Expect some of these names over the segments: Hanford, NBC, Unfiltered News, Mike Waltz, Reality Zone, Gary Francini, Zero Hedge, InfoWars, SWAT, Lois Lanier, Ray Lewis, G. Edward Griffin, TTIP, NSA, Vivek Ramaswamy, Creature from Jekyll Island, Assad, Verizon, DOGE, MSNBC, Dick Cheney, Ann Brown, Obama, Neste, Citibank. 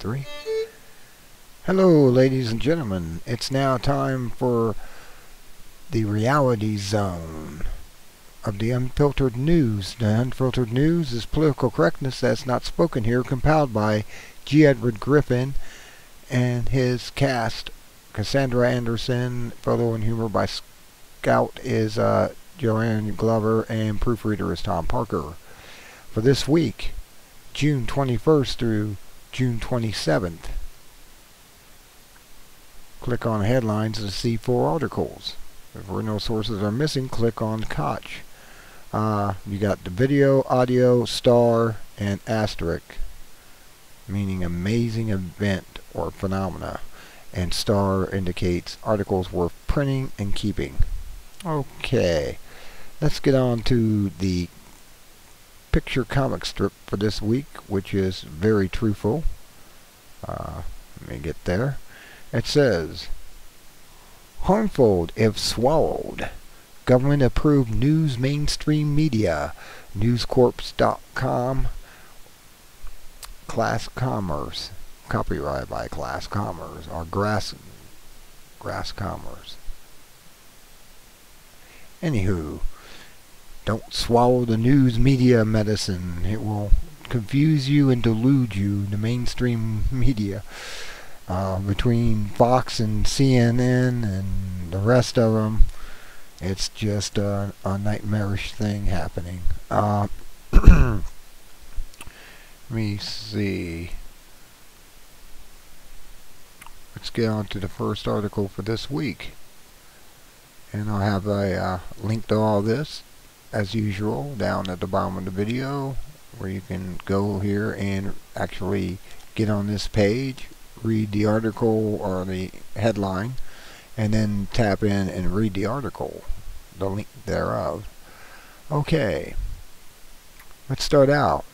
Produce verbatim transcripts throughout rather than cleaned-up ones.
three. Hello, ladies and gentlemen. It's now time for the Reality Zone of the Unfiltered News. The Unfiltered News is political correctness that's not spoken here, compiled by G. Edward Griffin and his cast. Cassandra Anderson, photo and humor by Scout is uh, Joanne Glover, and proofreader is Tom Parker. For this week, June twenty-first through June twenty-seventh. Click on headlines to see four articles. If no sources are missing, click on Koch. Uh, you got the video, audio, star, and asterisk, meaning amazing event or phenomena. And star indicates articles worth printing and keeping. Okay, let's get on to the picture comic strip for this week, which is very truthful. Uh, let me get there. It says, harmful if swallowed. Government approved news mainstream media. News Corp dot com. Grass Commerce. Copyright by Grass Commerce or Grass Grass Commerce. Anywho, don't swallow the news media medicine. It will confuse you and delude you. The mainstream media, uh, between Fox and C N N and the rest of them, it's just a, a nightmarish thing happening. Uh, let me see. Let's get on to the first article for this week, and I'll have a uh, link to all this as usual down at the bottom of the video, where you can go here and actually get on this page, read the article or the headline, and then tap in and read the article, the link thereof. Okay, let's start out.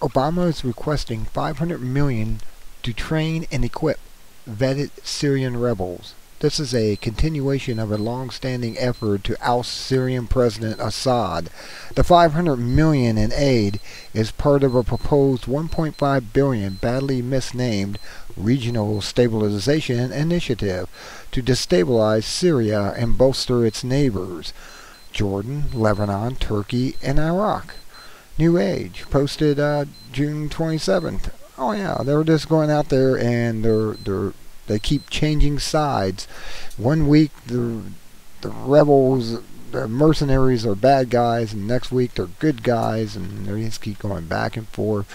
Obama is requesting five hundred million dollars to train and equip vetted Syrian rebels. This is a continuation of a long-standing effort to oust Syrian President Assad. The five hundred million dollars in aid is part of a proposed one point five billion dollars, badly misnamed, regional stabilization initiative to destabilize Syria and bolster its neighbors, Jordan, Lebanon, Turkey, and Iraq. New Age posted uh, June twenty-seventh. Oh yeah, they're just going out there and they're they're they keep changing sides. One week the the rebels, the mercenaries are bad guys, and next week they're good guys, and they just keep going back and forth.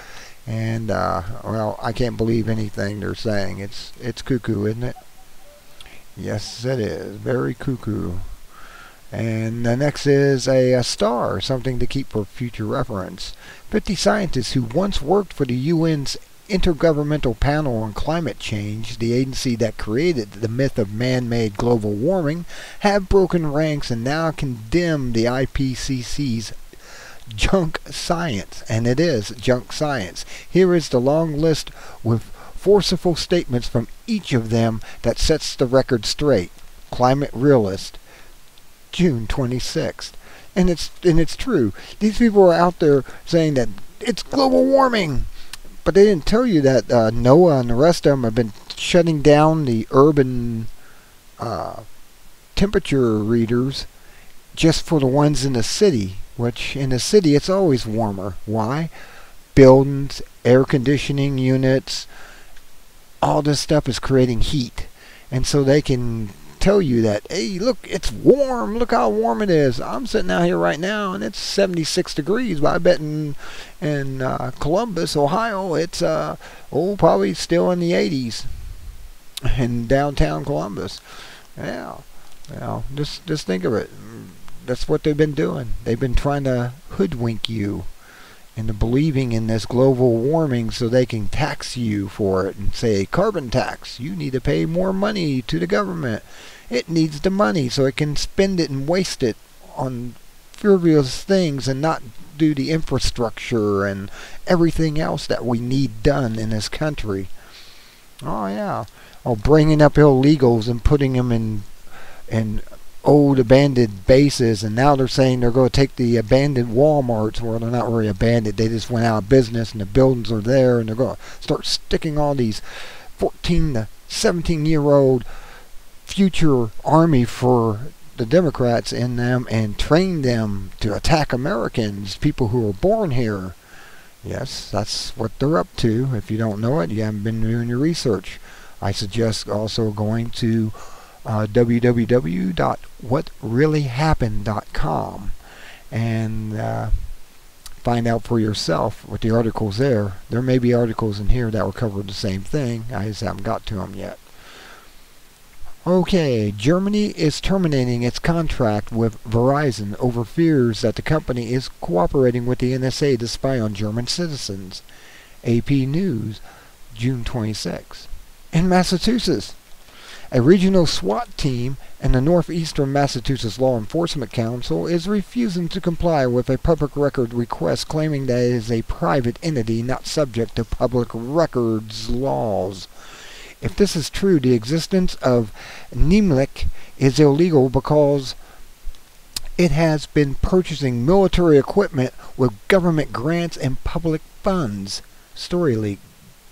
And uh, well, I can't believe anything they're saying. It's it's cuckoo, isn't it? Yes, it is. Very cuckoo. And the next is a, a star, something to keep for future reference. fifty scientists who once worked for the U N's Intergovernmental Panel on Climate Change, the agency that created the myth of man-made global warming, have broken ranks and now condemn the I P C C's junk science. And it is junk science. Here is the long list with forceful statements from each of them that sets the record straight. Climate realist, June twenty-sixth. And it's and it's true. These people are out there saying that it's global warming, but they didn't tell you that uh, NOAA and the rest of them have been shutting down the urban uh, temperature readers just for the ones in the city. Which in the city it's always warmer. Why? Buildings, air conditioning units, all this stuff is creating heat, and so they can tell you that, hey, look, it's warm, look how warm it is. I'm sitting out here right now and it's seventy-six degrees, but I bet in, in uh, Columbus, Ohio, it's uh, oh, probably still in the eighties in downtown Columbus. Yeah, yeah, just, just think of it. That's what they've been doing. They've been trying to hoodwink you into believing in this global warming so they can tax you for it and say, carbon tax, you need to pay more money to the government. It needs the money so it can spend it and waste it on frivolous things and not do the infrastructure and everything else that we need done in this country. Oh yeah, or bringing up illegals and putting them in, in old abandoned bases, and now they're saying they're going to take the abandoned Walmarts. Well, they're not really abandoned, they just went out of business and the buildings are there, and they're going to start sticking all these fourteen to seventeen year old future army for the Democrats in them and train them to attack Americans, people who were born here. Yes, that's what they're up to. If you don't know it, you haven't been doing your research. I suggest also going to uh, w w w dot what really happened dot com and uh, find out for yourself what the articles there. There may be articles in here that will cover the same thing. I just haven't got to them yet. Okay, Germany is terminating its contract with Verizon over fears that the company is cooperating with the N S A to spy on German citizens. A P News, June twenty-sixth. In Massachusetts, a regional SWAT team and the Northeastern Massachusetts Law Enforcement Council is refusing to comply with a public record request, claiming that it is a private entity not subject to public records laws. If this is true, the existence of Nemlik is illegal because it has been purchasing military equipment with government grants and public funds. Story leak,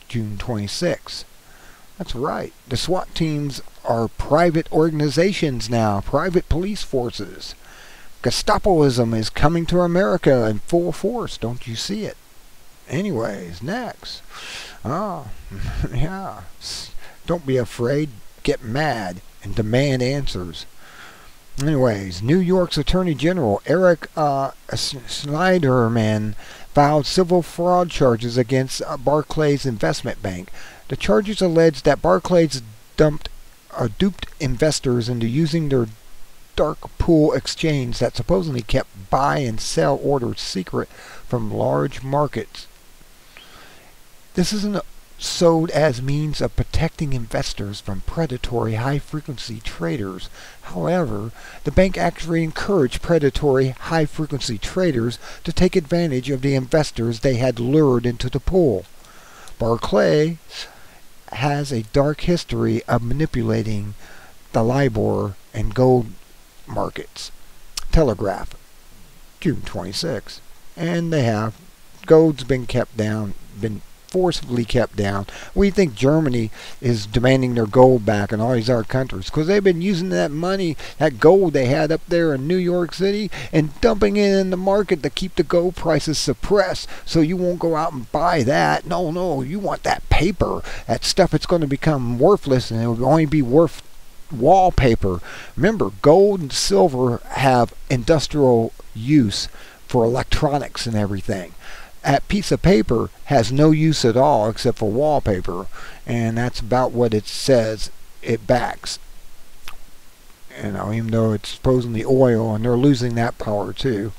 June twenty-sixth. That's right. The SWAT teams are private organizations now, private police forces. Gestapoism is coming to America in full force. Don't you see it? Anyways, next. Oh, yeah. Don't be afraid, get mad, and demand answers. Anyways, New York's Attorney General Eric uh, Schneiderman filed civil fraud charges against uh, Barclays Investment Bank. The charges allege that Barclays dumped or duped investors into using their dark pool exchange that supposedly kept buy and sell orders secret from large markets. This isn't sold as means of protecting investors from predatory high-frequency traders. However, the bank actually encouraged predatory high-frequency traders to take advantage of the investors they had lured into the pool. Barclays has a dark history of manipulating the LIBOR and gold markets. Telegraph, June twenty-sixth. And they have. Gold's been kept down, been forcibly kept down. We think Germany is demanding their gold back and all these other countries because they've been using that money, that gold they had up there in New York City, and dumping it in the market to keep the gold prices suppressed so you won't go out and buy that. No, no, you want that paper, that stuff. It's going to become worthless and it will only be worth wallpaper. Remember, gold and silver have industrial use for electronics and everything. That piece of paper has no use at all except for wallpaper, and that's about what it says it backs. You know, even though it's supposedly oil, and they're losing that power too.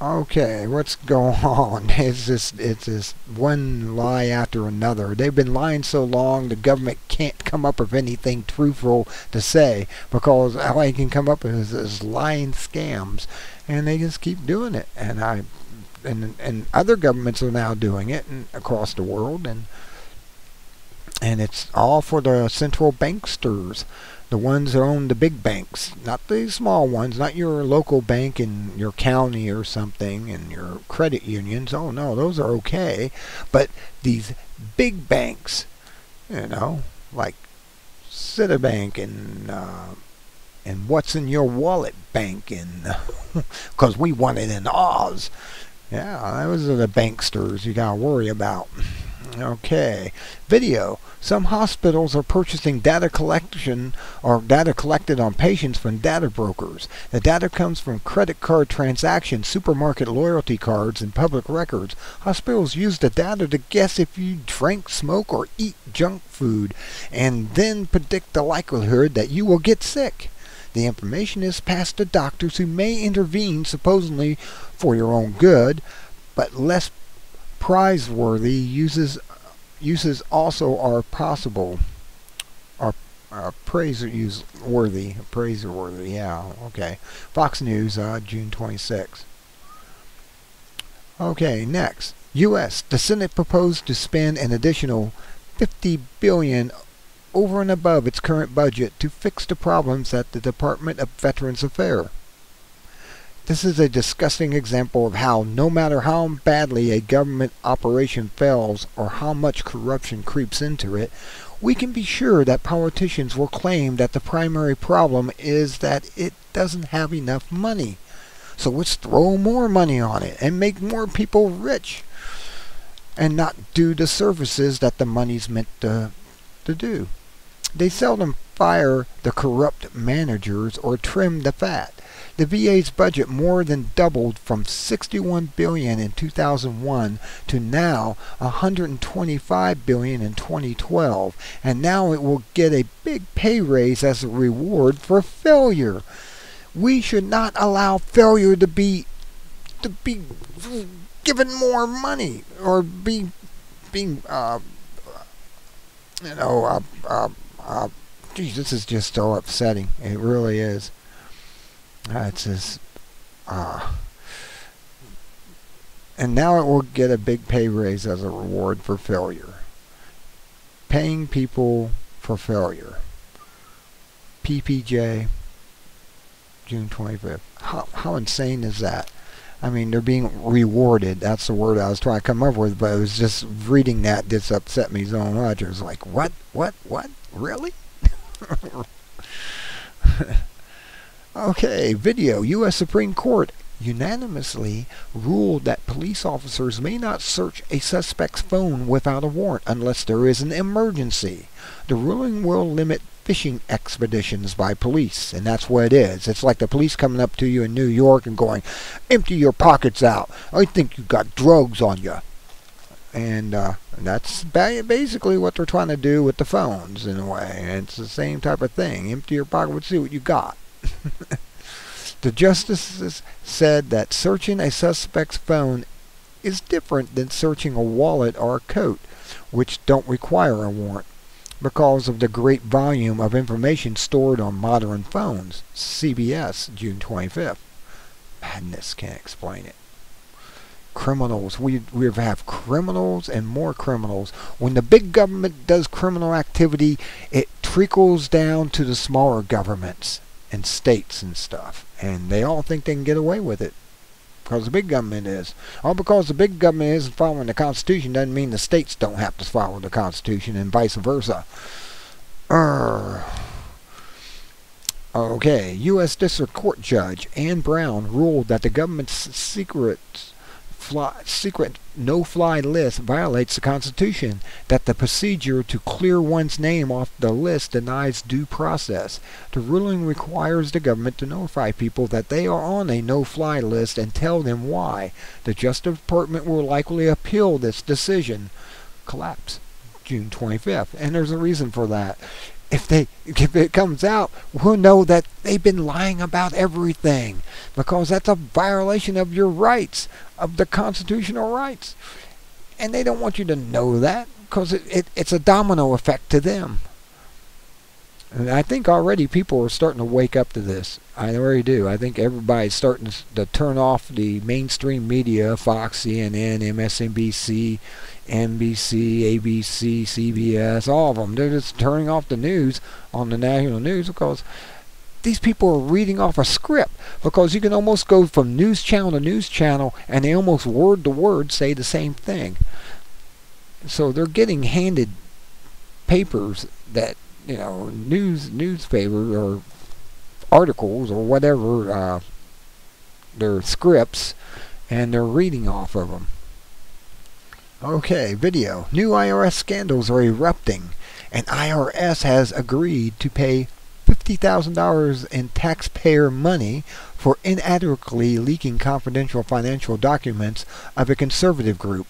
Okay, what's going on? It's just, it's just one lie after another. They've been lying so long, the government can't come up with anything truthful to say, because all they can come up with is, is lying scams, and they just keep doing it. And I. And, and other governments are now doing it and across the world, and and it's all for the central banksters, the ones that own the big banks, not the small ones, not your local bank in your county or something and your credit unions. Oh no, those are okay, but these big banks, you know, like Citibank and uh, and what's in your wallet bank, and because we want it in Oz. Yeah, those are the banksters you gotta worry about. Okay, video. Some hospitals are purchasing data collection or data collected on patients from data brokers. The data comes from credit card transactions, supermarket loyalty cards, and public records. Hospitals use the data to guess if you drink, smoke, or eat junk food, and then predict the likelihood that you will get sick. The information is passed to doctors who may intervene, supposedly for your own good, but less prizeworthy uses uses also are possible. Are uh, praise use worthy, praiseworthy. Yeah, okay. Fox News, uh, June twenty-sixth. Okay, next. U S The Senate proposed to spend an additional fifty billion dollars over and above its current budget to fix the problems at the Department of Veterans Affairs. This is a disgusting example of how, no matter how badly a government operation fails or how much corruption creeps into it, we can be sure that politicians will claim that the primary problem is that it doesn't have enough money. So let's throw more money on it and make more people rich and not do the services that the money's meant to, to do. They seldom fire the corrupt managers or trim the fat. The V A's budget more than doubled from sixty-one billion dollars in two thousand one to now one hundred twenty-five billion dollars in twenty twelve, and now it will get a big pay raise as a reward for failure. We should not allow failure to be to be given more money or be being uh, you know uh, uh, uh, geez, this is just so upsetting. It really is. Uh, it's just, uh, and now it will get a big pay raise as a reward for failure. Paying people for failure. P P J, June twenty-fifth. How, how insane is that? I mean, they're being rewarded. That's the word I was trying to come up with, but it was just reading that just upset me so much. It was like, what, what, what? Really? Okay, video. U S Supreme Court unanimously ruled that police officers may not search a suspect's phone without a warrant unless there is an emergency. The ruling will limit fishing expeditions by police, and that's what it is. It's like the police coming up to you in New York and going, empty your pockets out. I think you got drugs on you. And uh, that's basically what they're trying to do with the phones, in a way. And it's the same type of thing. Empty your pocket, let's see what you got. The justices said that searching a suspect's phone is different than searching a wallet or a coat, which don't require a warrant, because of the great volume of information stored on modern phones. C B S, June twenty-fifth. Madness, can't explain it. Criminals. We, we have criminals and more criminals. When the big government does criminal activity, it trickles down to the smaller governments and states and stuff, and they all think they can get away with it because the big government is. All because the big government isn't following the Constitution doesn't mean the states don't have to follow the Constitution, and vice versa. Urgh. Okay, U S District Court Judge Ann Brown ruled that the government's secret fly, secret no-fly list violates the Constitution, that the procedure to clear one's name off the list denies due process. The ruling requires the government to notify people that they are on a no-fly list and tell them why. The Justice Department will likely appeal this decision. Collapse, June twenty-fifth. And there's a reason for that. If they, if it comes out, we'll know that they've been lying about everything, because that's a violation of your rights, of the constitutional rights. And they don't want you to know that, because it, it, it's a domino effect to them. And I think already people are starting to wake up to this. I already do. I think everybody's starting to turn off the mainstream media, Fox, C N N, M S N B C, N B C, A B C, C B S, all of them. They're just turning off the news on the national news, because these people are reading off a script, because you can almost go from news channel to news channel and they almost word to word say the same thing. So they're getting handed papers that, you know, news newspapers or articles or whatever, uh, their scripts, and they're reading off of them. Okay, video. New I R S scandals are erupting, and I R S has agreed to pay fifty thousand dollars in taxpayer money for inadequately leaking confidential financial documents of a conservative group.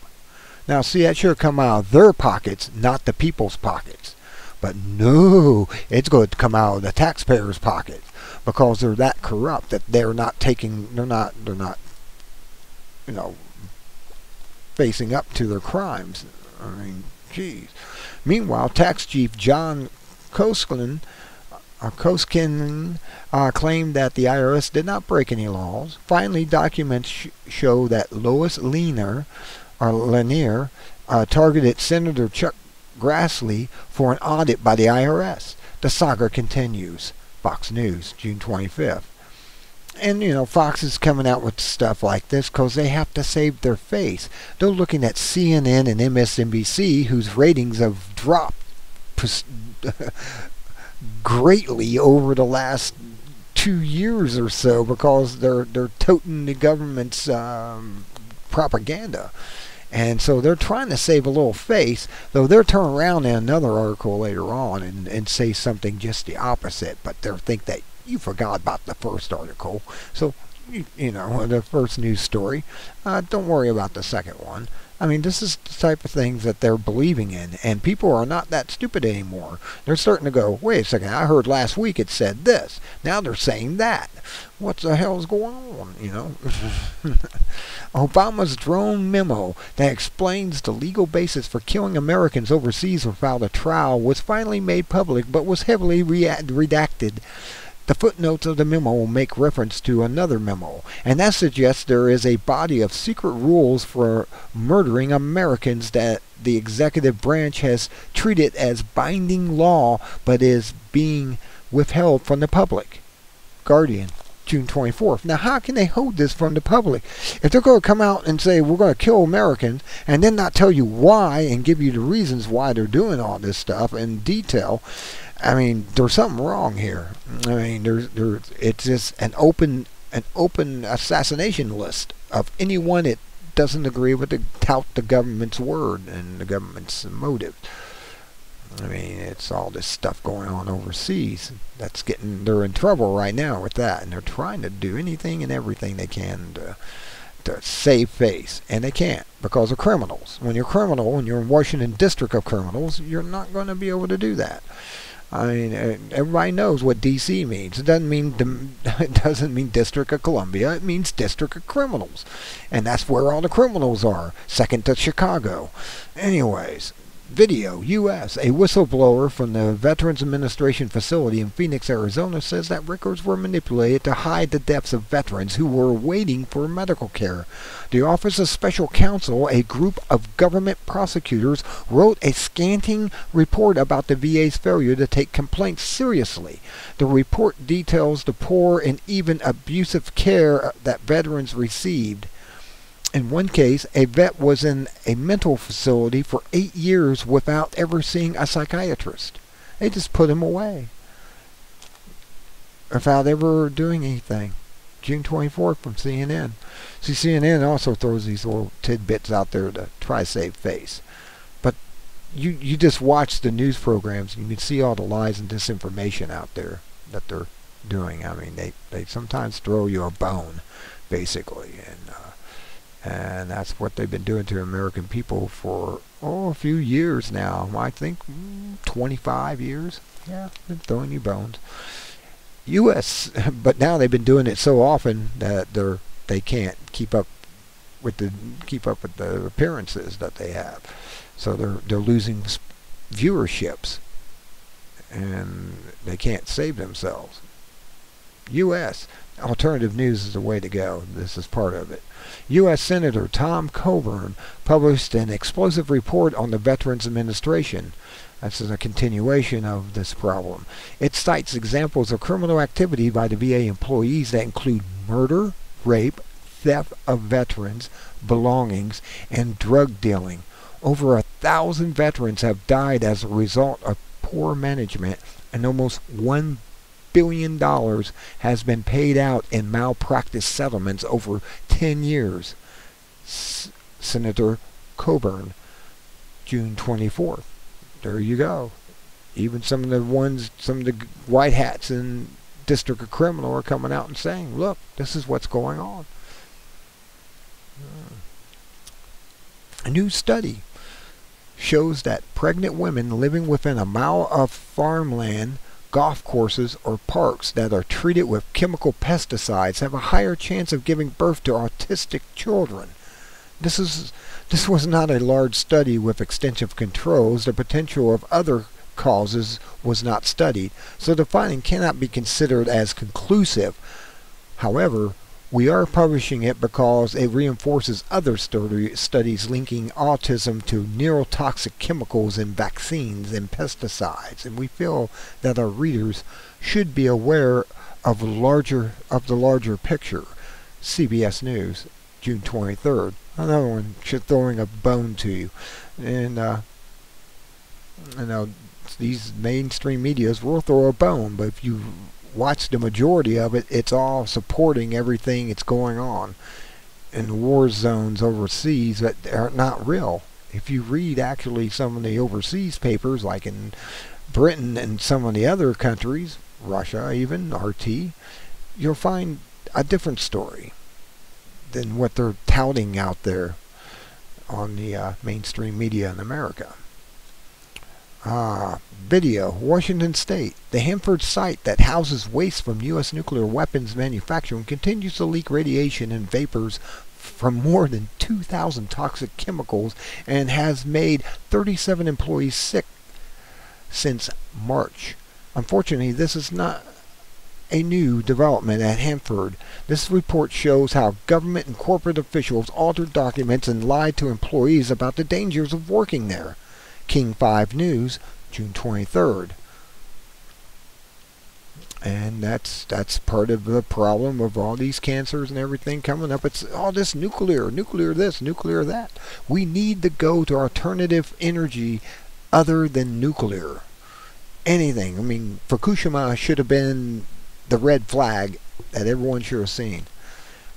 Now, see, that should come out of their pockets, not the people's pockets. But no, it's going to come out of the taxpayers' pocket, because they're that corrupt that they're not taking, they're not, they're not, you know, facing up to their crimes. I mean, geez. Meanwhile, Tax Chief John Koskinen, uh, Koskinen uh, claimed that the I R S did not break any laws. Finally, documents sh show that Lois Lanier, or Lanier, uh, targeted Senator Chuck Grassley for an audit by the I R S. The saga continues. Fox News, June twenty-fifth. And, you know, Fox is coming out with stuff like this because they have to save their face. They're looking at C N N and M S N B C, whose ratings have dropped greatly over the last two years or so because they're they're toting the government's um, propaganda. And so they're trying to save a little face, though they'll turn around in another article later on and, and say something just the opposite, but they'll think that you forgot about the first article. So, you, you know, the first news story. Uh, don't worry about the second one. I mean, this is the type of things that they're believing in, and people are not that stupid anymore. They're starting to go, wait a second, I heard last week it said this. Now they're saying that. What the hell's going on, you know? Obama's drone memo that explains the legal basis for killing Americans overseas without a trial was finally made public, but was heavily re- redacted. The footnotes of the memo will make reference to another memo, and that suggests there is a body of secret rules for murdering Americans that the executive branch has treated as binding law but is being withheld from the public. Guardian, June twenty-fourth. Now, how can they hold this from the public? If they're going to come out and say, we're going to kill Americans, and then not tell you why and give you the reasons why they're doing all this stuff in detail, I mean, there's something wrong here. I mean, there's, there's, it's just an open, an open assassination list of anyone that doesn't agree with the tout the government's word and the government's motive. I mean, it's all this stuff going on overseas. That's getting, they're in trouble right now with that, and they're trying to do anything and everything they can to, to save face, and they can't because of criminals. When you're a criminal and you're in Washington District of Criminals, you're not going to be able to do that. I mean, everybody knows what D C means. It doesn't mean it doesn't mean District of Columbia. It means District of Criminals, and that's where all the criminals are, second to Chicago. Anyways, Video U S A whistleblower from the Veterans Administration facility in Phoenix, Arizona, says that records were manipulated to hide the deaths of veterans who were waiting for medical care. The Office of Special Counsel, a group of government prosecutors, wrote a scathing report about the V A's failure to take complaints seriously. The report details the poor and even abusive care that veterans received. In one case, a vet was in a mental facility for eight years without ever seeing a psychiatrist. They just put him away without ever doing anything. June twenty-fourth from C N N. See, C N N also throws these little tidbits out there to try to save face. But you, you just watch the news programs and you can see all the lies and disinformation out there that they're doing. I mean, they, they sometimes throw you a bone, basically. And, uh, And that's what they've been doing to American people for, oh, a few years now. I think twenty-five years. Yeah, they're throwing you bones. U S But now they've been doing it so often that they're they can't keep up with the keep up with the appearances that they have. So they're they're losing viewerships, and they can't save themselves. U S Alternative news is the way to go. This is part of it. U S Senator Tom Coburn published an explosive report on the Veterans Administration. That's a continuation of this problem. It cites examples of criminal activity by the V A employees that include murder, rape, theft of veterans' belongings, and drug dealing. Over a thousand veterans have died as a result of poor management, and almost one billion dollars has been paid out in malpractice settlements over ten years. S Senator Coburn, June twenty-fourth. There you go. Even some of the ones, some of the white hats in District of Criminal are coming out and saying, look, this is what's going on. A new study shows that pregnant women living within a mile of farmland, golf courses, or parks that are treated with chemical pesticides have a higher chance of giving birth to autistic children. This is this was not a large study with extensive controls. The potential of other causes was not studied, so the finding cannot be considered as conclusive. However, We are publishing it because it reinforces other study, studies linking autism to neurotoxic chemicals in vaccines and pesticides, and we feel that our readers should be aware of larger of the larger picture. C B S News, June twenty-third. Another one throwing a bone to you, and uh, you know, these mainstream medias will throw a bone, but if you watch the majority of it, it's all supporting everything that's going on in war zones overseas that are not real. If you read actually some of the overseas papers, like in Britain and some of the other countries, Russia even, R T, you'll find a different story than what they're touting out there on the uh, mainstream media in America. Ah, video, Washington State. The Hanford site that houses waste from U S nuclear weapons manufacturing continues to leak radiation and vapors from more than two thousand toxic chemicals and has made thirty-seven employees sick since March. Unfortunately, this is not a new development at Hanford. This report shows how government and corporate officials altered documents and lied to employees about the dangers of working there. King five News, June twenty-third. And that's that's part of the problem of all these cancers and everything coming up. It's all this nuclear, nuclear this, nuclear that. We need to go to alternative energy other than nuclear. Anything. I mean, Fukushima should have been the red flag that everyone should have seen.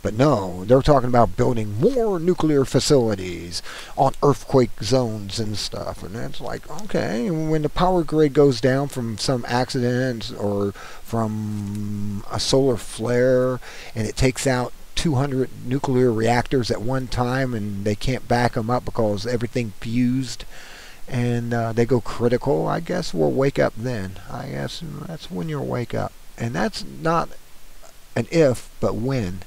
But no, they're talking about building more nuclear facilities on earthquake zones and stuff. And that's like, okay, when the power grid goes down from some accident or from a solar flare and it takes out two hundred nuclear reactors at one time and they can't back them up because everything fused and uh, they go critical, I guess we'll wake up then. I guess that's when you'll wake up. And that's not an if, but when.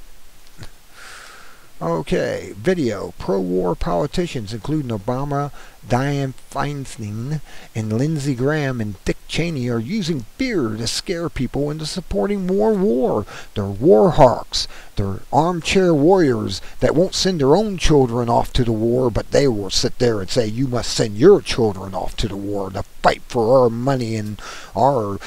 Okay, video. Pro-war politicians, including Obama, Dianne Feinstein, and Lindsey Graham and Dick Cheney, are using fear to scare people into supporting more war. They're war hawks. They're armchair warriors that won't send their own children off to the war, but they will sit there and say, you must send your children off to the war to fight for our money and our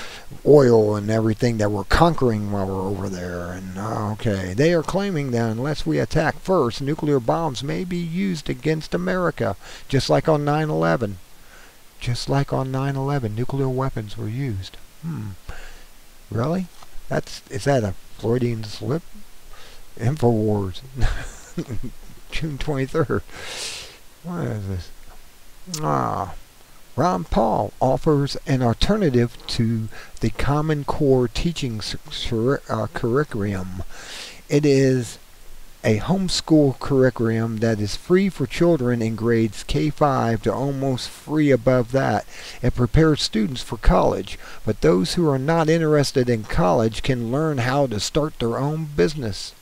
oil and everything that we're conquering while we're over there. And okay, they are claiming that unless we attack first, nuclear bombs may be used against America, just like on nine eleven. Just like on nine eleven, nuclear weapons were used. Hmm. Really? That's, is that a Freudian slip? InfoWars. June twenty-third. What is this? Ah, Ron Paul offers an alternative to the Common Core teaching uh, curriculum. It is a homeschool curriculum that is free for children in grades K five to almost free above that. It prepares students for college, but those who are not interested in college can learn how to start their own business.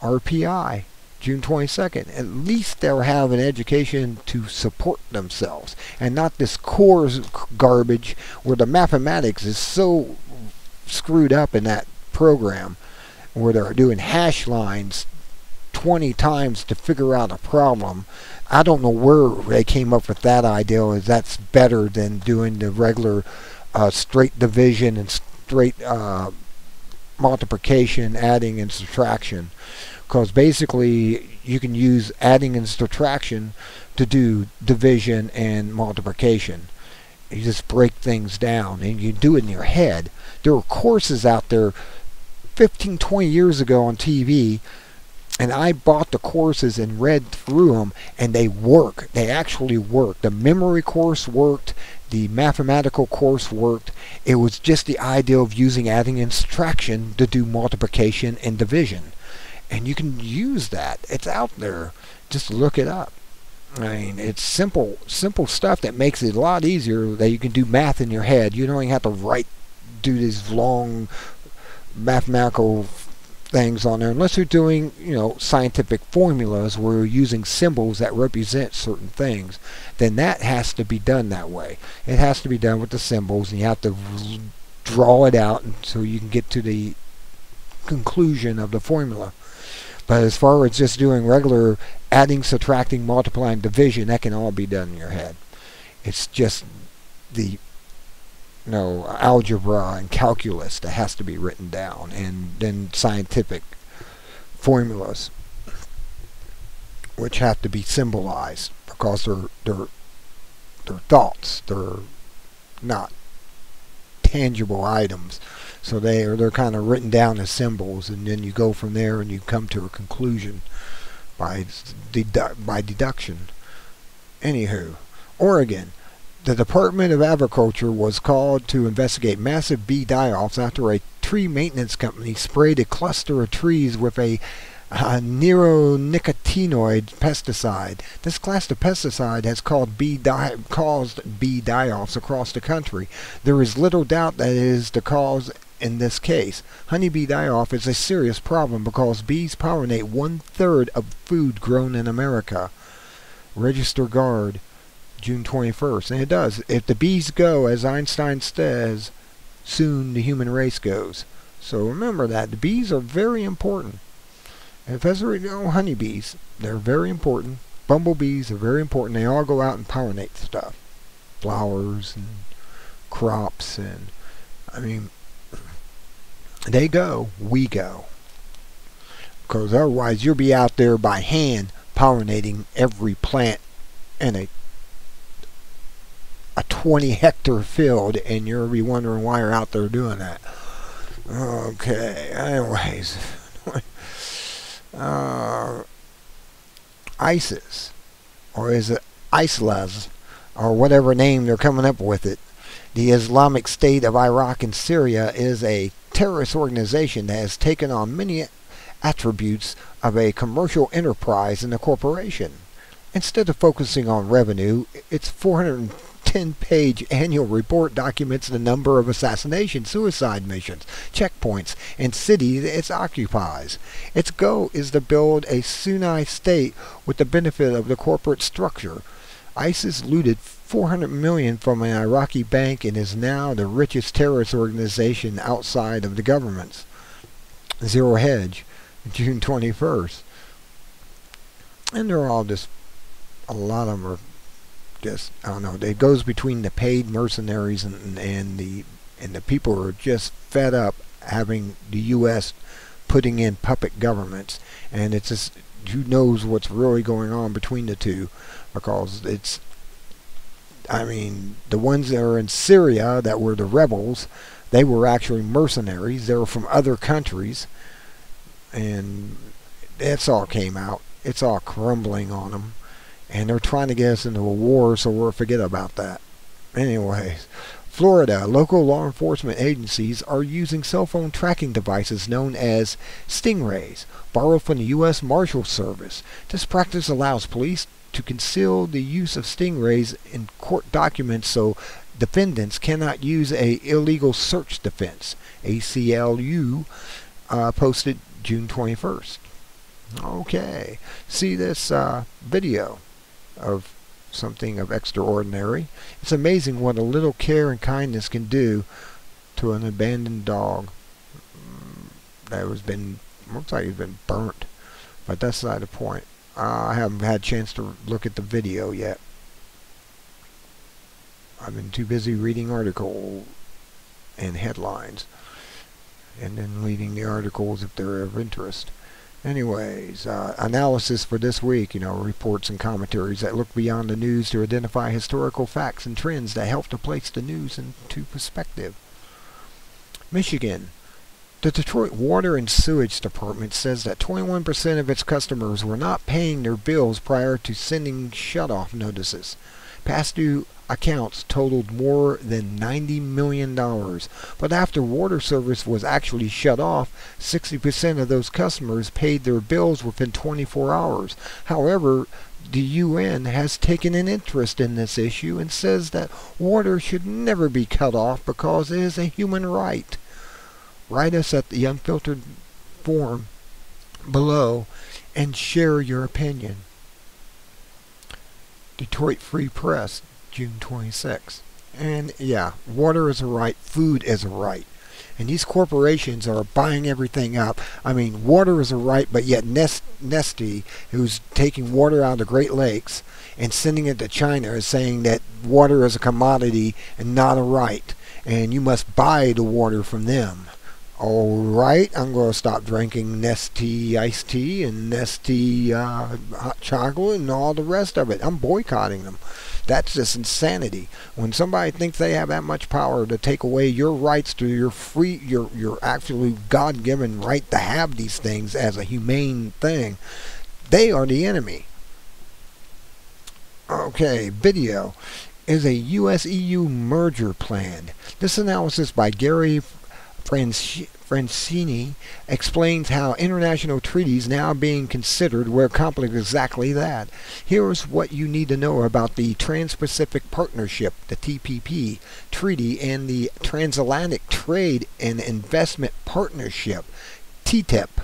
R P I, June twenty-second. At least they'll have an education to support themselves and not this core garbage where the mathematics is so screwed up in that program where they're doing hash lines twenty times to figure out a problem. I don't know where they came up with that idea, as that's better than doing the regular uh, straight division and straight uh, multiplication, adding and subtraction, because basically you can use adding and subtraction to do division and multiplication. You just break things down and you do it in your head. There were courses out there fifteen, twenty years ago on T V, and I bought the courses and read through them, and they work. They actually work. The memory course worked. The mathematical course worked. It was just the idea of using adding and subtraction to do multiplication and division. And you can use that. It's out there. Just look it up. I mean, it's simple, simple stuff that makes it a lot easier, that you can do math in your head. You don't even have to write, do these long mathematical things on there, unless you're doing, you know, scientific formulas where you're using symbols that represent certain things. Then that has to be done that way. It has to be done with the symbols, and you have to draw it out until you can get to the conclusion of the formula. But as far as just doing regular adding, subtracting, multiplying, division, that can all be done in your head. It's just the you know, algebra and calculus that has to be written down, and then scientific formulas which have to be symbolized because they're they're they're thoughts, they're not tangible items. So they are, they're kind of written down as symbols, and then you go from there and you come to a conclusion by dedu by deduction. Anywho, Oregon. The Department of Agriculture was called to investigate massive bee die-offs after a tree maintenance company sprayed a cluster of trees with a Uh, neonicotinoid pesticide. This class of pesticide has caused bee die caused bee die-offs across the country. There is little doubt that it is the cause in this case. Honeybee die-off is a serious problem because bees pollinate one-third of food grown in America. Register Guard, June twenty-first. And it does. If the bees go, as Einstein says, soon the human race goes. So remember that. The bees are very important. If as we know, honeybees, they're very important. Bumblebees are very important. They all go out and pollinate stuff. Flowers and crops, and I mean, they go, we go. Because otherwise you'll be out there by hand pollinating every plant in a a twenty hectare field, and you'll be wondering why you're out there doing that. Okay, anyways. Uh, ISIS, or is it ISIL, or whatever name they're coming up with it. The Islamic State of Iraq and Syria is a terrorist organization that has taken on many attributes of a commercial enterprise and a corporation. Instead of focusing on revenue, its four hundred ten page annual report documents the number of assassination, suicide missions, checkpoints, and cities it occupies. Its goal is to build a Sunni state with the benefit of the corporate structure. ISIS looted four hundred million dollars from an Iraqi bank and is now the richest terrorist organization outside of the governments. Zero Hedge, June twenty-first. And they're all just, a lot of them are just, I don't know, it goes between the paid mercenaries and, and the and the people who are just fed up having the U S putting in puppet governments. And it's just, who knows what's really going on between the two, because it's, I mean, the ones that are in Syria that were the rebels, they were actually mercenaries. They were from other countries, and it's all came out. It's all crumbling on them. And they're trying to get us into a war, so we'll forget about that. Anyways, Florida, local law enforcement agencies are using cell phone tracking devices known as stingrays, borrowed from the U S Marshals Service. This practice allows police to conceal the use of stingrays in court documents so defendants cannot use an illegal search defense. A C L U uh, posted June twenty-first. Okay, see this uh, video of something of extraordinary. It's amazing what a little care and kindness can do to an abandoned dog that has been, looks like he's been burnt, but that's not the point. Uh, I haven't had a chance to look at the video yet. I've been too busy reading articles and headlines, and then reading the articles if they're of interest. Anyways, uh, analysis for this week, you know, reports and commentaries that look beyond the news to identify historical facts and trends that help to place the news into perspective. Michigan. The Detroit Water and Sewage Department says that twenty-one percent of its customers were not paying their bills prior to sending shutoff notices. Past due accounts totaled more than ninety million dollars, but after water service was actually shut off, sixty percent of those customers paid their bills within twenty-four hours. However, the U N has taken an interest in this issue and says that water should never be cut off because it is a human right. Write us at the unfiltered form below and share your opinion. Detroit Free Press, June twenty-sixth. And yeah, water is a right, food is a right. And these corporations are buying everything up. I mean, water is a right, but yet Neste, who's taking water out of the Great Lakes and sending it to China, is saying that water is a commodity and not a right, and you must buy the water from them. All right, I'm going to stop drinking Neste iced tea and Neste uh, hot chocolate and all the rest of it. I'm boycotting them. That's just insanity. When somebody thinks they have that much power to take away your rights to your free, your your actually God-given right to have these things as a humane thing, they are the enemy. Okay, video. Is a U S E U merger planned? This analysis by Gary Francini explains how international treaties now being considered will accomplish exactly that. Here is what you need to know about the Trans-Pacific Partnership, the T P P, Treaty, and the Transatlantic Trade and Investment Partnership, T T I P.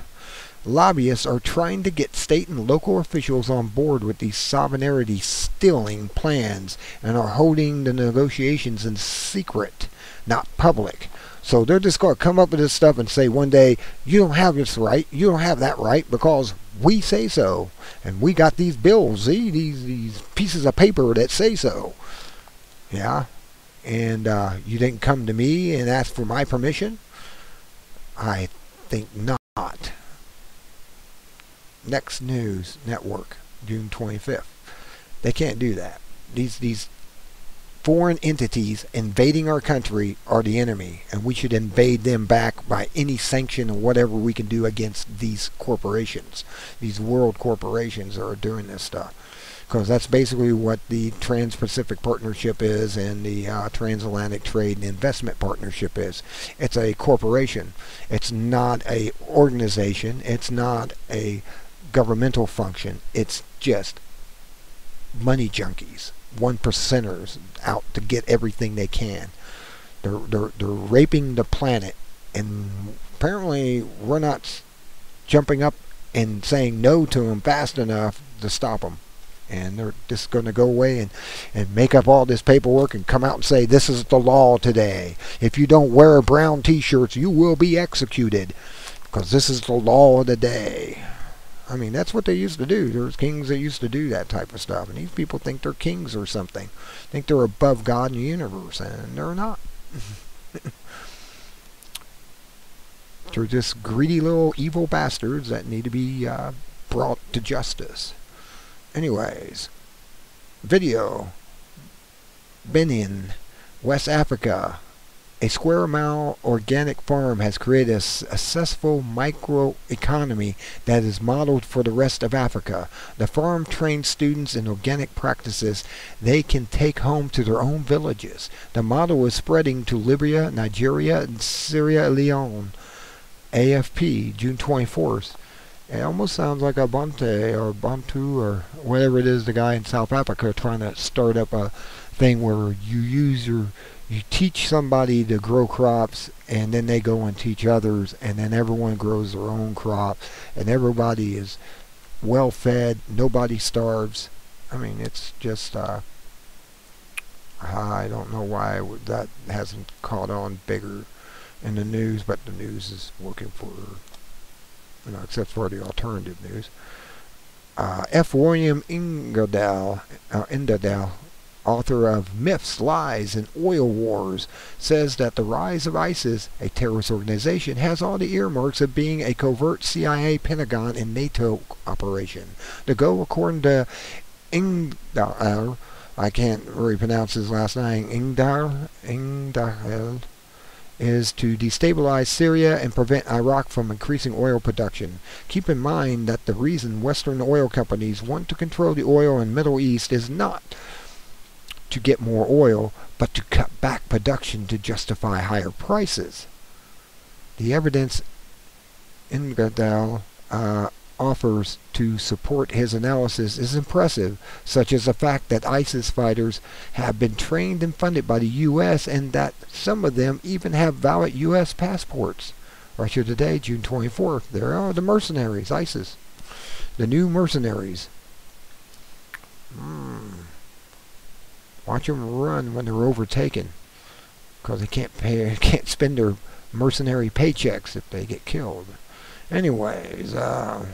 Lobbyists are trying to get state and local officials on board with these sovereignty-stealing plans and are holding the negotiations in secret, not public. So they're just going to come up with this stuff and say one day, you don't have this right, you don't have that right, because we say so. And we got these bills, see, these, these pieces of paper that say so. Yeah? And uh, you didn't come to me and ask for my permission? I think not. Next News Network, June twenty-fifth. They can't do that. These, these foreign entities invading our country are the enemy, and we should invade them back by any sanction or whatever we can do against these corporations. These world corporations are doing this stuff, because that's basically what the Trans-Pacific Partnership is and the uh, Transatlantic Trade and Investment Partnership is. It's a corporation. It's not an organization. It's not a governmental function. It's just money junkies, one percenters out to get everything they can. They're, they're, they're raping the planet, and apparently we're not jumping up and saying no to them fast enough to stop them. And they're just going to go away and, and make up all this paperwork and come out and say, this is the law today. If you don't wear brown t-shirts, you will be executed, because this is the law of the day. I mean, that's what they used to do. There's kings that used to do that type of stuff. And these people think they're kings or something. Think they're above God and the universe. And they're not. They're just greedy little evil bastards that need to be uh, brought to justice. Anyways. Video. Benin, West Africa. A square mile organic farm has created a successful microeconomy that is modeled for the rest of Africa. The farm trains students in organic practices they can take home to their own villages. The model is spreading to Libya, Nigeria, and Sierra Leone. A F P, June twenty-fourth. It almost sounds like a Bante or Bantu or whatever it is, the guy in South Africa trying to start up a thing where you use your... You teach somebody to grow crops, and then they go and teach others, and then everyone grows their own crop, and everybody is well fed, nobody starves. I mean, it's just, uh, I don't know why that hasn't caught on bigger in the news, but the news is working for, you know, except for the alternative news. Uh, F. William Engdahl, uh, Engdahl, author of Myths, Lies, and Oil Wars, says that the rise of ISIS, a terrorist organization, has all the earmarks of being a covert C I A, Pentagon, and NATO operation. The goal, according to Engdahl, I can't really pronounce his last name, Engdahl, Engdahl, is to destabilize Syria and prevent Iraq from increasing oil production. Keep in mind that the reason Western oil companies want to control the oil in the Middle East is not to get more oil, but to cut back production to justify higher prices. The evidence Engdahl uh, offers to support his analysis is impressive, such as the fact that ISIS fighters have been trained and funded by the U S, and that some of them even have valid U S passports. Russia Today, June twenty-fourth. There are the mercenaries, ISIS. The new mercenaries. Hmm. Watch them run when they're overtaken. because they can't pay, can't spend their mercenary paychecks if they get killed. Anyways, uh,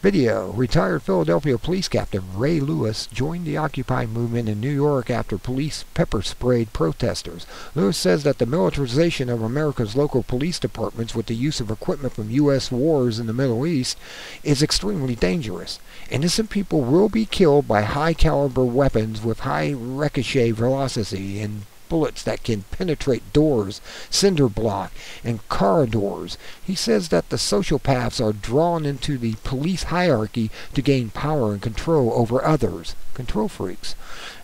video. Retired Philadelphia police captain Ray Lewis joined the Occupy movement in New York after police pepper-sprayed protesters. Lewis says that the militarization of America's local police departments with the use of equipment from U S wars in the Middle East is extremely dangerous. Innocent people will be killed by high-caliber weapons with high ricochet velocity and bullets that can penetrate doors, cinder block, and car doors. He says that the sociopaths are drawn into the police hierarchy to gain power and control over others, control freaks,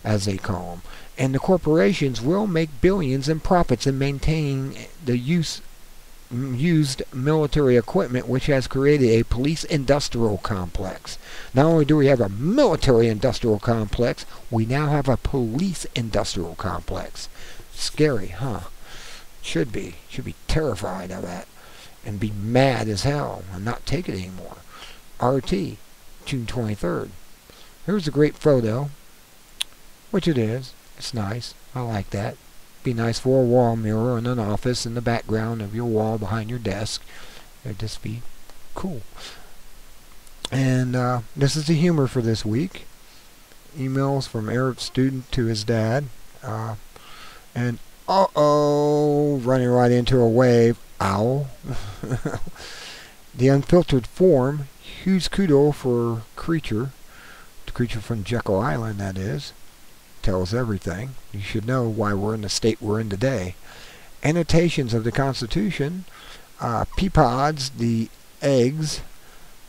as they call them. And the corporations will make billions in profits in maintaining the use used military equipment, which has created a police industrial complex. Not only do we have a military industrial complex, we now have a police industrial complex. Scary, huh? Should be. Should be terrified of that and be mad as hell and not take it anymore. R T, June twenty-third. Here's a great photo, which it is. It's nice. I like that. Be nice for a wall mirror in an office in the background of your wall behind your desk. It'd just be cool. And uh, this is the humor for this week. Emails from Arab student to his dad. Uh, and uh-oh, running right into a wave. Ow. The unfiltered form. Huge kudo for creature. The creature from Jekyll Island, that is. Tells everything. You should know why we're in the state we're in today. Annotations of the Constitution, uh, pea pods, the eggs,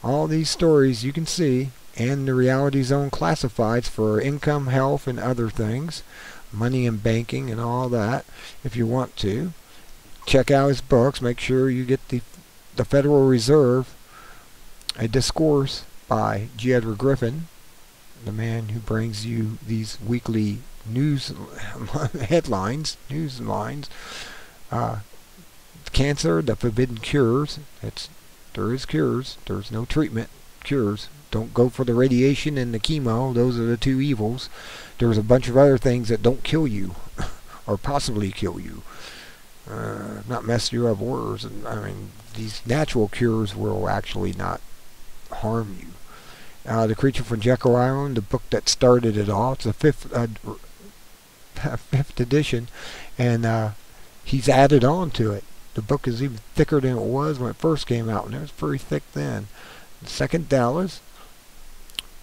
all these stories you can see, and the Reality Zone classifieds for income, health, and other things, money and banking and all that, if you want to. Check out his books. Make sure you get the, the Federal Reserve, A Discourse by G. Edward Griffin, the man who brings you these weekly news headlines, news lines. Uh, cancer, the forbidden cures. It's, there is cures. There's no treatment. Cures. Don't go for the radiation and the chemo. Those are the two evils. There's a bunch of other things that don't kill you or possibly kill you. Uh, not mess you up worse. I mean, these natural cures will actually not harm you. Uh, the Creature from Jekyll Island, the book that started it all. It's a fifth, uh, fifth edition, and uh, he's added on to it. The book is even thicker than it was when it first came out, and it was pretty thick then. The Second Dallas,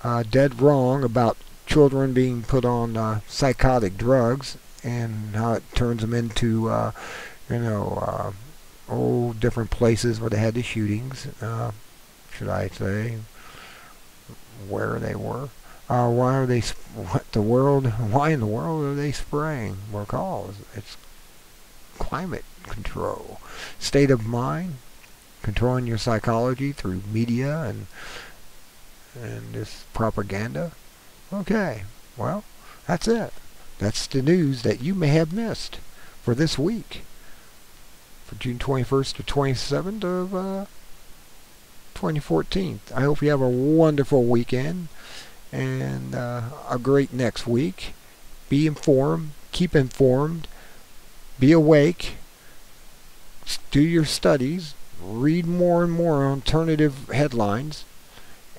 uh, Dead Wrong, about children being put on uh, psychotic drugs and how it turns them into, uh, you know, uh, all different places where they had the shootings, uh, should I say. Where they were, uh, why are they? What the world? Why in the world are they spraying? Well, cause it's climate control, state of mind, controlling your psychology through media and and this propaganda. Okay, well, that's it. That's the news that you may have missed for this week, for June twenty-first to twenty-seventh of. Uh, twenty fourteen. I hope you have a wonderful weekend and uh, a great next week. Be informed, keep informed, be awake, do your studies, read more and more alternative headlines,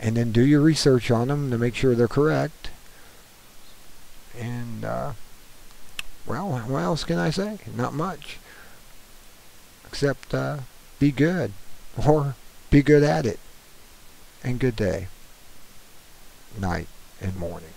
and then do your research on them to make sure they're correct. And uh, well, what else can I say? Not much, except uh, be good, or be good at it, and good day, night, and morning.